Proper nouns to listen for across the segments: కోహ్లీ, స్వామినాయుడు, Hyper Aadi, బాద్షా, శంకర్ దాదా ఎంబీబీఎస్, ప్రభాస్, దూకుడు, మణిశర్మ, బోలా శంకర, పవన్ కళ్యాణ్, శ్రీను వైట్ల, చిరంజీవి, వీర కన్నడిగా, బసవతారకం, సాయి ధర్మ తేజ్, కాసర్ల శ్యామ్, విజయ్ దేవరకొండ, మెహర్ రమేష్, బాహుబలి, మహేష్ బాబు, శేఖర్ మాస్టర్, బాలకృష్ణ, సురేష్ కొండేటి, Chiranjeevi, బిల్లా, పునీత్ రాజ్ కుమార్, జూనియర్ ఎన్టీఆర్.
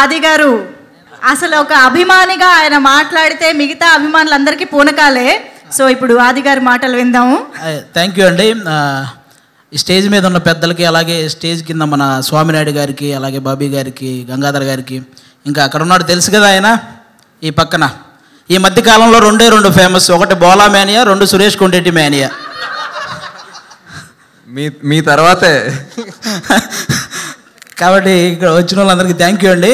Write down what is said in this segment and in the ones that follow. आदि गारू అసలు ఒక అభిమానిగా ఆయన మాట్లాడితే మిగతా అభిమానులందరికీ పూనకాలే సో ఇప్పుడు ఆది గారి మాటలు విందాము థాంక్యూ అండి స్టేజ్ మీద ఉన్న పెద్దలకి అలాగే స్టేజ్ కింద మన స్వామినాయుడు గారికి అలాగే బాబీ గారికి గంగాధర్ గారికి ఇంకా అక్కడ ఉన్నాడు తెలుసు కదా ఆయన ఈ పక్కన ఈ మధ్య కాలంలో రెండు ఫేమస్ ఒకటి బోలా మేనియా రెండు సురేష్ కొండేటి మేనియా మీ మీ తర్వాతే కాబట్టి ఇక్కడ వచ్చిన వాళ్ళందరికీ థాంక్యూ అండి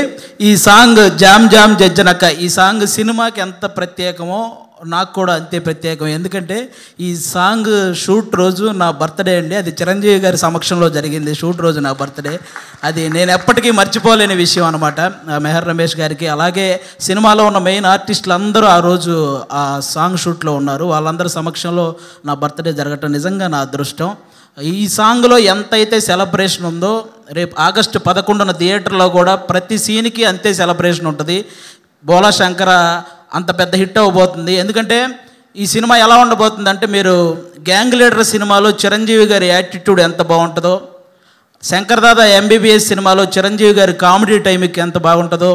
ఈ సాంగ్ జామ్ జామ్ జజ్జనక్క ఈ సాంగ్ సినిమాకి ఎంత ప్రత్యేకమో నాకు కూడా అంతే ప్రత్యేకం ఎందుకంటే ఈ సాంగ్ షూట్ రోజు నా బర్త్డే అండి అది చిరంజీవి గారి సమక్షంలో జరిగింది షూట్ రోజు నా బర్త్డే అది నేను ఎప్పటికీ మర్చిపోలేని విషయం అన్నమాట మెహర్ రమేష్ గారికి అలాగే సినిమాలో ఉన్న మెయిన్ ఆర్టిస్టులు అందరూ ఆ రోజు ఆ సాంగ్ షూట్లో ఉన్నారు వాళ్ళందరి సమక్షంలో నా బర్త్డే జరగటం నిజంగా నా అదృష్టం ఈ సాంగ్ లో ఎంతైతే సెలబ్రేషన్ ఉందో రేపు ఆగస్టు 11న థియేటర్ లో కూడా ప్రతి సీన్ కి అంతే సెలబ్రేషన్ ఉంటది బోలా శంకర అంత పెద్ద హిట్ అవబోతుంది ఎందుకంటే ఈ సినిమా ఎలా ఉండబోతుంది అంటే మీరు గ్యాంగ్ లీడర్ సినిమాలో చిరంజీవి గారి యాటిట్యూడ్ ఎంత బాగుంటదో శంకర్ దాదా ఎంబీబీఎస్ సినిమాలో చిరంజీవి గారి కామెడీ టైమింగ్ ఎంత బాగుంటదో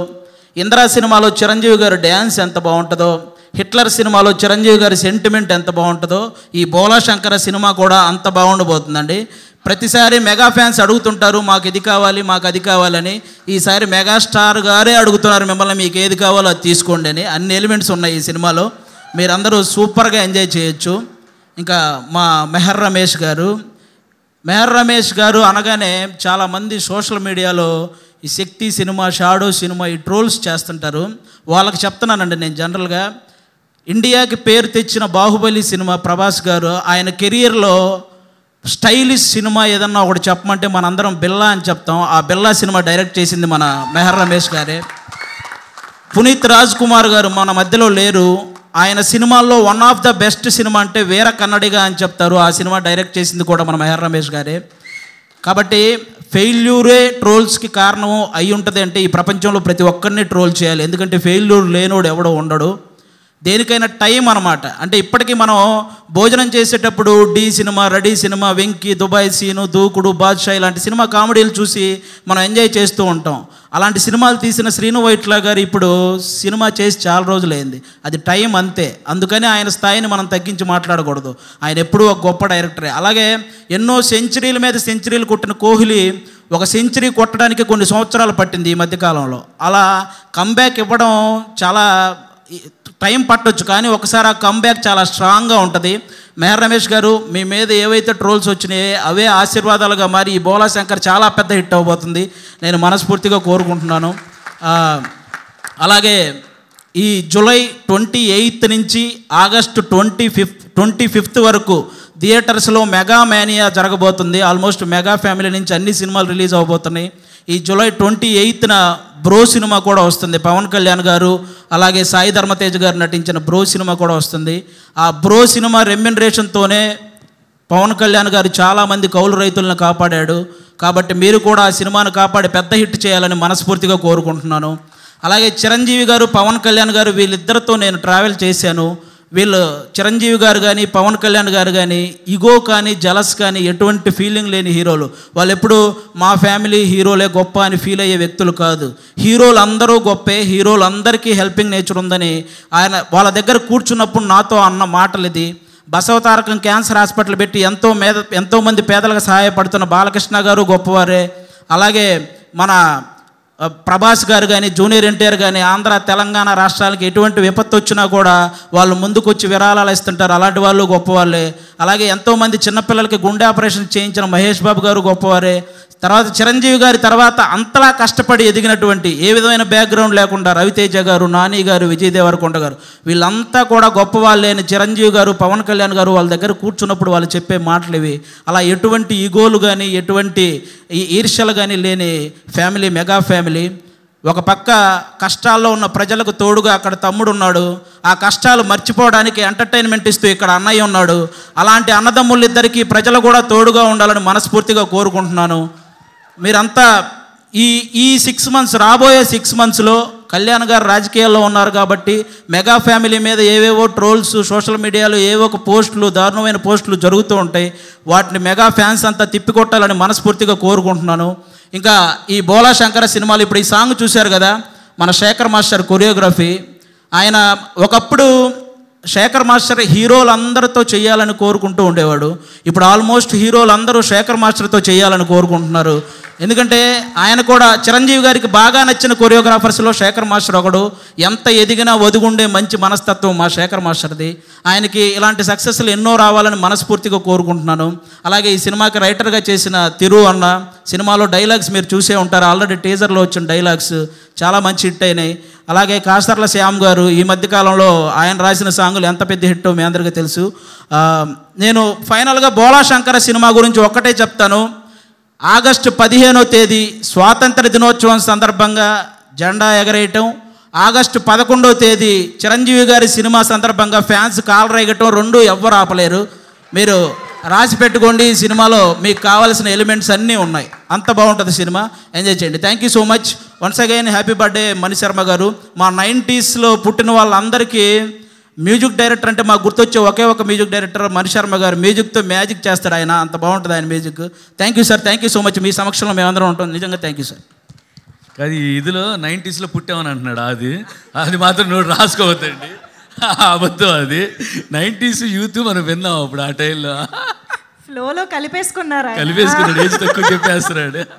ఇంద్ర సినిమాలో చిరంజీవి గారి డాన్స్ ఎంత బాగుంటదో హిట్లర్ సినిమాలో చిరంజీవి గారి సెంటిమెంట్ ఎంత బాగుంటదో ఈ బోలా శంకర సినిమా కూడా అంత బాగుండబోతుందండి ప్రతిసారి మెగా ఫ్యాన్స్ అడుగుతుంటారు మాకు ఇది కావాలి మాకు అది కావాలని ఈసారి మెగాస్టార్ గారే అడుగుతున్నారు మిమ్మల్ని మీకు ఏది కావాలో అది తీసుకోండి అని అన్ని ఎలిమెంట్స్ ఉన్నాయి ఈ సినిమాలో మీరందరూ సూపర్గా ఎంజాయ్ చేయొచ్చు ఇంకా మా మెహర్ రమేష్ గారు అనగానే చాలామంది సోషల్ మీడియాలో ఈ శక్తి సినిమా షాడో సినిమా ఈ ట్రోల్స్ చేస్తుంటారు వాళ్ళకి చెప్తున్నానండి నేను జనరల్గా ఇండియాకి పేరు తెచ్చిన బాహుబలి సినిమా ప్రభాస్ గారు ఆయన కెరియర్లో స్టైలిష్ సినిమా ఏదన్నా ఒకటి చెప్పమంటే మనందరం బిల్లా అని చెప్తాం ఆ బిల్లా సినిమా డైరెక్ట్ చేసింది మన మెహర్ రమేష్ గారే పునీత్ రాజ్ కుమార్ గారు మన మధ్యలో లేరు ఆయన సినిమాల్లో one of the best cinema అంటే వీర కన్నడిగా అని చెప్తారు ఆ సినిమా డైరెక్ట్ చేసింది కూడా మన మెహర్ రమేష్ గారే కాబట్టి ఫెయిల్యూరే ట్రోల్స్కి కారణం అయి ఉంటుంది అంటే ఈ ప్రపంచంలో ప్రతి ఒక్కరిని ట్రోల్ చేయాలి ఎందుకంటే ఫెయిల్యూర్ లేనోడు ఎవడో ఉండడు దేనికైనా టైం అనమాట అంటే ఇప్పటికీ మనం భోజనం చేసేటప్పుడు Dhee cinema ready cinema Venky Dubai Seenu దూకుడు బాద్షా ఇలాంటి సినిమా కామెడీలు చూసి మనం ఎంజాయ్ చేస్తూ ఉంటాం అలాంటి సినిమాలు తీసిన శ్రీను వైట్ల గారు ఇప్పుడు సినిమా చేసి చాలా రోజులైంది అది టైం అంతే అందుకని ఆయన స్థాయిని మనం తగ్గించి మాట్లాడకూడదు ఆయన ఎప్పుడూ ఒక గొప్ప డైరెక్టరే అలాగే ఎన్నో సెంచరీల మీద సెంచరీలు కొట్టిన కోహ్లీ ఒక సెంచరీ కొట్టడానికి కొన్ని సంవత్సరాలు పట్టింది ఈ మధ్యకాలంలో అలా కంబ్యాక్ ఇవ్వడం చాలా టైం పట్టొచ్చు కానీ ఒకసారి ఆ కంబ్యాక్ చాలా స్ట్రాంగ్గా ఉంటుంది మెహర్ రమేష్ గారు మీ మీద ఏవైతే ట్రోల్స్ వచ్చినాయో అవే ఆశీర్వాదాలుగా మారి ఈ బోలా శంకర్ చాలా పెద్ద హిట్ అవబోతుంది నేను మనస్ఫూర్తిగా కోరుకుంటున్నాను అలాగే ఈ జూలై 28 నుంచి ఆగస్టు 25 వరకు థియేటర్స్లో మెగా మేనియా జరగబోతుంది ఆల్మోస్ట్ మెగా ఫ్యామిలీ నుంచి అన్ని సినిమాలు రిలీజ్ అవబోతున్నాయి ఈ జూలై 28న బ్రో సినిమా కూడా వస్తుంది పవన్ కళ్యాణ్ గారు అలాగే సాయి ధర్మ తేజ్ గారు నటించిన బ్రో సినిమా కూడా వస్తుంది ఆ బ్రో సినిమా రెమ్యునరేషన్తోనే పవన్ కళ్యాణ్ గారు చాలామంది కౌలు రైతులను కాపాడాడు కాబట్టి మీరు కూడా ఆ సినిమాను కాపాడి పెద్ద హిట్ చేయాలని మనస్ఫూర్తిగా కోరుకుంటున్నాను అలాగే చిరంజీవి గారు పవన్ కళ్యాణ్ గారు వీళ్ళిద్దరితో నేను ట్రావెల్ చేశాను వీళ్ళు చిరంజీవి గారు కానీ పవన్ కళ్యాణ్ గారు కానీ ఈగో కానీ జలస్ కానీ ఎటువంటి ఫీలింగ్ లేని హీరోలు వాళ్ళు ఎప్పుడు మా ఫ్యామిలీ హీరోలే గొప్ప అని ఫీల్ అయ్యే వ్యక్తులు కాదు హీరోలు అందరూ గొప్పే హీరోలు అందరికీ హెల్పింగ్ నేచర్ ఉందని ఆయన వాళ్ళ దగ్గర కూర్చున్నప్పుడు నాతో అన్న మాటలు ఇది బసవతారకం క్యాన్సర్ హాస్పిటల్ పెట్టి ఎంతోమంది పేదలకు సహాయపడుతున్న బాలకృష్ణ గారు గొప్పవారే అలాగే మన ప్రభాస్ గారు కానీ జూనియర్ ఎన్టీఆర్ కానీ ఆంధ్ర తెలంగాణ రాష్ట్రాలకి ఎటువంటి విపత్తు వచ్చినా కూడా వాళ్ళు ముందుకొచ్చి విరాళాలు ఇస్తుంటారు అలాంటి వాళ్ళు గొప్పవాళ్ళే అలాగే ఎంతోమంది చిన్నపిల్లలకి గుండె ఆపరేషన్ చేయించిన మహేష్ బాబు గారు గొప్పవారే తర్వాత చిరంజీవి గారి తర్వాత అంతలా కష్టపడి ఎదిగినటువంటి ఏ విధమైన బ్యాక్గ్రౌండ్ లేకుండా రవితేజ గారు నాని గారు విజయ్ దేవరకొండ గారు వీళ్ళంతా కూడా గొప్పవాళ్ళే అని చిరంజీవి గారు పవన్ కళ్యాణ్ గారు వాళ్ళ దగ్గర కూర్చున్నప్పుడు వాళ్ళు చెప్పే మాటలు ఇవి అలా ఎటువంటి ఈగోలు కానీ ఎటువంటి ఈర్ష్యలు కానీ లేని ఫ్యామిలీ మెగా ఫ్యామిలీ ఒక పక్క కష్టాల్లో ఉన్న ప్రజలకు తోడుగా అక్కడ తమ్ముడు ఉన్నాడు ఆ కష్టాలు మర్చిపోవడానికి ఎంటర్టైన్మెంట్ ఇస్తూ ఇక్కడ అన్నయ్య ఉన్నాడు అలాంటి అన్నదమ్ములిద్దరికీ ప్రజలు కూడా తోడుగా ఉండాలని మనస్ఫూర్తిగా కోరుకుంటున్నాను మీరంతా ఈ 6 months రాబోయే 6 monthsలో కళ్యాణ్ గారు రాజకీయాల్లో ఉన్నారు కాబట్టి మెగా ఫ్యామిలీ మీద ఏవేవో ట్రోల్స్ సోషల్ మీడియాలో ఏవో ఒక పోస్టులు దారుణమైన పోస్టులు జరుగుతూ ఉంటాయి. వాటిని మెగా ఫ్యాన్స్ అంతా తిప్పికొట్టాలని మనస్ఫూర్తిగా కోరుకుంటున్నాను. ఇంకా ఈ బోలా శంకర సినిమాలో ఇప్పుడు ఈ సాంగ్ చూశారు కదా, మన శేఖర్ మాస్టర్ కొరియోగ్రఫీ. ఆయన ఒకప్పుడు శేఖర్ మాస్టర్ హీరోలందరితో చేయాలని కోరుకుంటూ ఉండేవాడు. ఇప్పుడు ఆల్మోస్ట్ హీరోలందరూ శేఖర్ మాస్టర్తో చేయాలని కోరుకుంటున్నారు. ఎందుకంటే ఆయన కూడా చిరంజీవి గారికి బాగా నచ్చిన కొరియోగ్రాఫర్స్లో శేఖర్ మాస్టర్ ఒకడు. ఎంత ఎదిగినా ఒదుగుండే మంచి మనస్తత్వం మా శేఖర్ మాస్టర్ది. ఆయనకి ఇలాంటి సక్సెస్లు ఎన్నో రావాలని మనస్ఫూర్తిగా కోరుకుంటున్నాను. అలాగే ఈ సినిమాకి రైటర్గా చేసిన తిరు అన్న, సినిమాలో డైలాగ్స్ మీరు చూసే ఉంటారు, ఆల్రెడీ టీజర్లో వచ్చిన డైలాగ్స్ చాలా మంచి హిట్ అయినాయి. అలాగే కాసర్ల శ్యామ్ గారు, ఈ మధ్యకాలంలో ఆయన రాసిన సాంగులు ఎంత పెద్ద హిట్టో మీ అందరికీ తెలుసు. నేను ఫైనల్గా బోలా శంకర సినిమా గురించి ఒక్కటే చెప్తాను. ఆగస్టు 15వ తేదీ స్వాతంత్ర దినోత్సవం సందర్భంగా జెండా ఎగరేయటం, ఆగస్టు 11వ తేదీ చిరంజీవి గారి సినిమా సందర్భంగా ఫ్యాన్స్ కాలు రేగటం, రెండు ఎవ్వరు ఆపలేరు. మీరు రాసి పెట్టుకోండి, ఈ సినిమాలో మీకు కావాల్సిన ఎలిమెంట్స్ అన్నీ ఉన్నాయి. అంత బాగుంటుంది సినిమా, ఎంజాయ్ చేయండి. Thank you so much. Once again happy birthday మణిశర్మ garu. మా 90sలో పుట్టిన వాళ్ళందరికీ మ్యూజిక్ డైరెక్టర్ అంటే మాకు గుర్తొచ్చే ఒకే ఒక మ్యూజిక్ డైరెక్టర్ మణిశర్మ గారు. మ్యూజిక్తో మ్యాజిక్ చేస్తాడు ఆయన, అంత బాగుంటుంది ఆయన music. Thank you sir, thank you so much. మీ సమక్షంలో మేమందరం ఉంటాం. నిజంగా థ్యాంక్ యూ సార్. అది ఇదిలో 90sలో పుట్టామని అంటున్నాడు, అది అది మాత్రం నువ్వు రాసుకోవద్దండి, అబద్ధం. అది 90s యూత్ మనం విన్నాం అప్పుడు, ఆ టైంలో ఫ్లోలో కలిపేసుకున్నారా? కలిపేసుకున్నాడు, ఏజ్ తక్కువ చెప్పేస్తున్నాడు.